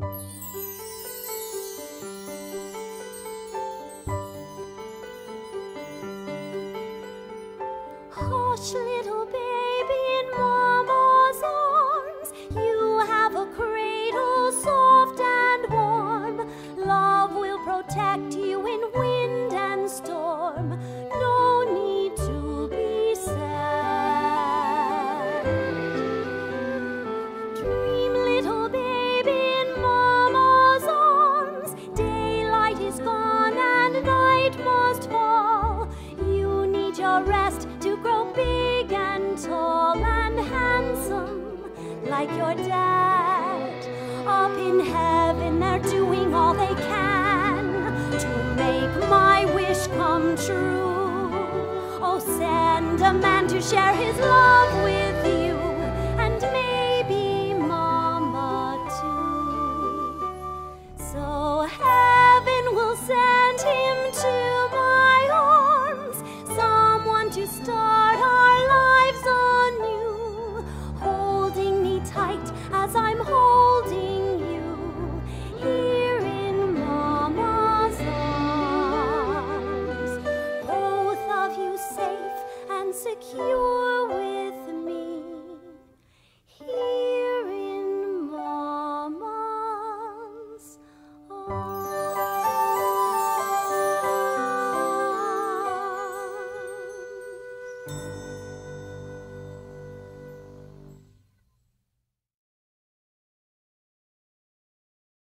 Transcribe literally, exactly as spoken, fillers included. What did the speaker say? Hush, little baby in mama's arms, you have a cradle soft and warm. Love will protect you in wind and storm. No need to be sad. Dream, little baby in mama's arms. Daylight is gone and night must fall. You need your rest to grow big and tall and handsome, like your dad. Up in heaven they're doing all they can to make my wish come true. Oh, send a man to share his love with you, and maybe mama too. So heaven will send him to to start our lives anew, holding me tight as I'm holding you, here in mama's arms, both of you safe and secure.